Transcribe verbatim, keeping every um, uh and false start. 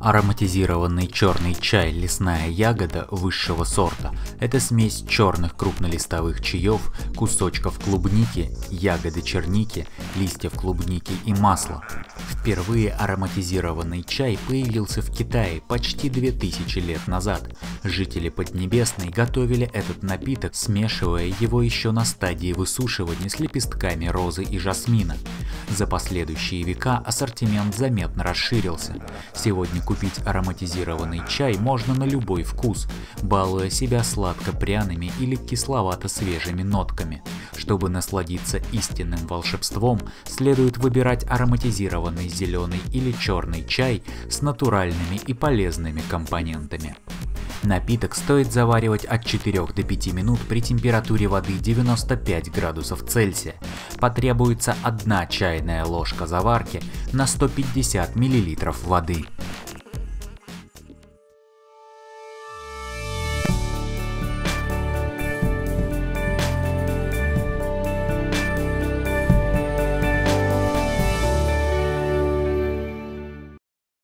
Ароматизированный черный чай «Лесная ягода» высшего сорта – это смесь черных крупнолистовых чаев, кусочков клубники, ягоды черники, листьев клубники и масла. Впервые ароматизированный чай появился в Китае почти две тысячи лет назад. Жители Поднебесной готовили этот напиток, смешивая его еще на стадии высушивания с лепестками розы и жасмина. За последующие века ассортимент заметно расширился. Сегодня купить ароматизированный чай можно на любой вкус, балуя себя сладко-пряными или кисловато-свежими нотками. Чтобы насладиться истинным волшебством, следует выбирать ароматизированный зеленый или черный чай с натуральными и полезными компонентами. Напиток стоит заваривать от четырёх до пяти минут при температуре воды девяносто пять градусов Цельсия. Потребуется одна чайная ложка заварки на сто пятьдесят миллилитров воды.